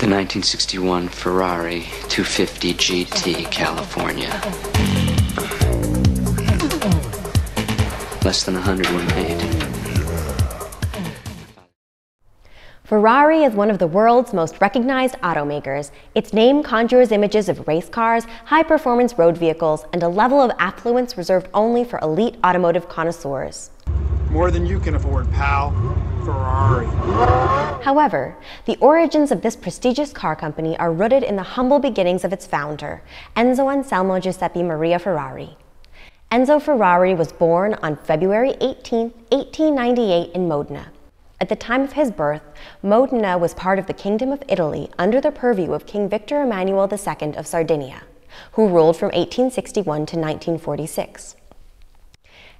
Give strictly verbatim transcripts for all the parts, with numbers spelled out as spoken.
The nineteen sixty-one Ferrari two fifty G T, California. Less than one hundred were made. Ferrari is one of the world's most recognized automakers. Its name conjures images of race cars, high-performance road vehicles, and a level of affluence reserved only for elite automotive connoisseurs. More than you can afford, pal. Ferrari. However, the origins of this prestigious car company are rooted in the humble beginnings of its founder, Enzo Anselmo Giuseppe Maria Ferrari. Enzo Ferrari was born on February eighteenth, eighteen ninety-eight in Modena. At the time of his birth, Modena was part of the Kingdom of Italy under the purview of King Victor Emmanuel the Second of Sardinia, who ruled from eighteen sixty-one to nineteen forty-six.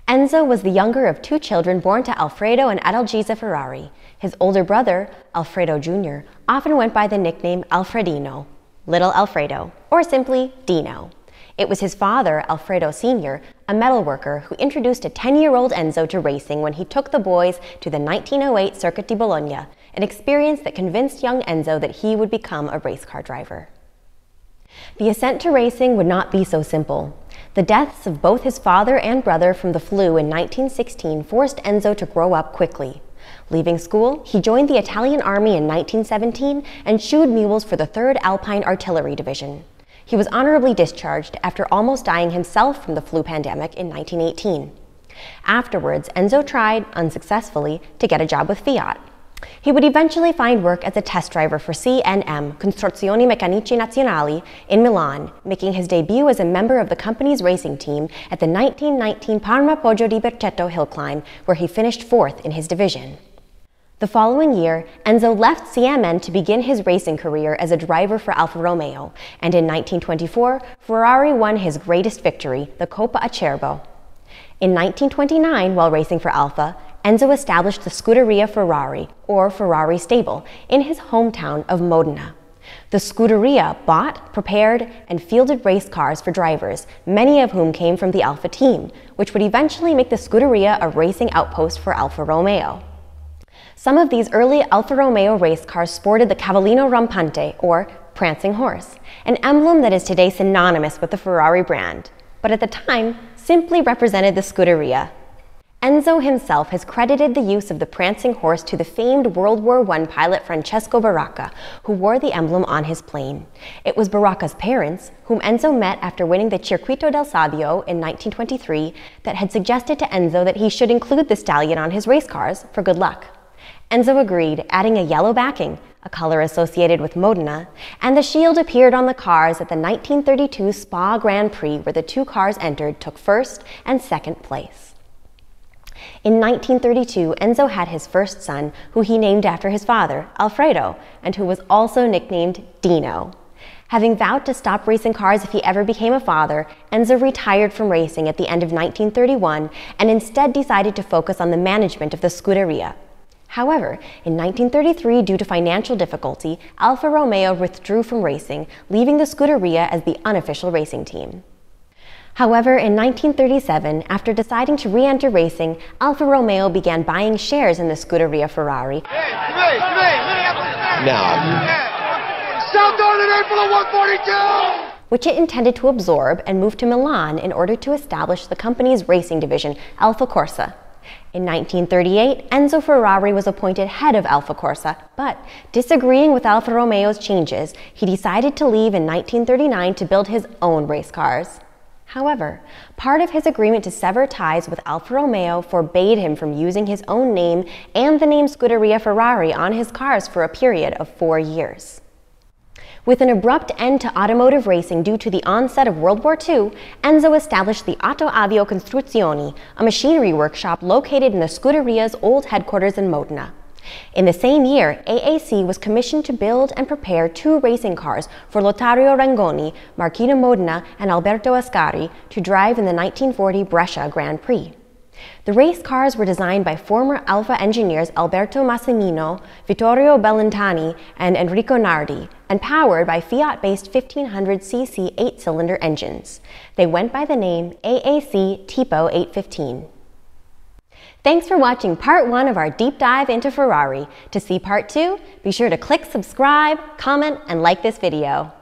Enzo was the younger of two children born to Alfredo and Adalgisa Ferrari. His older brother, Alfredo Junior, often went by the nickname Alfredino, Little Alfredo, or simply Dino. It was his father, Alfredo Senior, a metal worker, who introduced a ten-year-old Enzo to racing when he took the boys to the nineteen oh eight Circuit di Bologna, an experience that convinced young Enzo that he would become a race car driver. The ascent to racing would not be so simple. The deaths of both his father and brother from the flu in nineteen sixteen forced Enzo to grow up quickly. Leaving school, he joined the Italian Army in nineteen seventeen and shoed mules for the third Alpine Artillery Division. He was honorably discharged after almost dying himself from the flu pandemic in nineteen eighteen. Afterwards, Enzo tried, unsuccessfully, to get a job with Fiat. He would eventually find work as a test driver for C N M, Costruzioni Meccaniche Nazionali, in Milan, making his debut as a member of the company's racing team at the nineteen nineteen Parma Poggio di Berceto hill climb, where he finished fourth in his division. The following year, Enzo left C M N to begin his racing career as a driver for Alfa Romeo, and in nineteen twenty-four, Ferrari won his greatest victory, the Coppa Acerbo. In nineteen twenty-nine, while racing for Alfa, Enzo established the Scuderia Ferrari, or Ferrari Stable, in his hometown of Modena. The Scuderia bought, prepared, and fielded race cars for drivers, many of whom came from the Alfa team, which would eventually make the Scuderia a racing outpost for Alfa Romeo. Some of these early Alfa Romeo race cars sported the Cavallino Rampante, or prancing horse, an emblem that is today synonymous with the Ferrari brand, but at the time simply represented the Scuderia. Enzo himself has credited the use of the prancing horse to the famed World War One pilot Francesco Baracca, who wore the emblem on his plane. It was Baracca's parents, whom Enzo met after winning the Circuito del Savio in nineteen twenty-three, that had suggested to Enzo that he should include the stallion on his race cars for good luck. Enzo agreed, adding a yellow backing, a color associated with Modena, and the shield appeared on the cars at the nineteen thirty-two Spa Grand Prix, where the two cars entered took first and second place. In nineteen thirty-two, Enzo had his first son, who he named after his father, Alfredo, and who was also nicknamed Dino. Having vowed to stop racing cars if he ever became a father, Enzo retired from racing at the end of nineteen thirty-one and instead decided to focus on the management of the Scuderia. However, in nineteen thirty-three, due to financial difficulty, Alfa Romeo withdrew from racing, leaving the Scuderia as the unofficial racing team. However, in nineteen thirty-seven, after deciding to re-enter racing, Alfa Romeo began buying shares in the Scuderia Ferrari. Now, which it intended to absorb and move to Milan in order to establish the company's racing division, Alfa Corsa. In nineteen thirty-eight, Enzo Ferrari was appointed head of Alfa Corsa, but disagreeing with Alfa Romeo's changes, he decided to leave in nineteen thirty-nine to build his own race cars. However, part of his agreement to sever ties with Alfa Romeo forbade him from using his own name and the name Scuderia Ferrari on his cars for a period of four years. With an abrupt end to automotive racing due to the onset of World War Two, Enzo established the Auto Avio Costruzioni, a machinery workshop located in the Scuderia's old headquarters in Modena. In the same year, A A C was commissioned to build and prepare two racing cars for Lotario Rangoni, Marchese di Modena, and Alberto Ascari to drive in the nineteen forty Brescia Grand Prix. The race cars were designed by former Alfa engineers Alberto Massimino, Vittorio Bellantani, and Enrico Nardi, and powered by Fiat-based fifteen hundred c c eight-cylinder engines. They went by the name A A C Tipo eight fifteen. Thanks for watching part one of our deep dive into Ferrari. To see part two, be sure to click subscribe, comment, and like this video.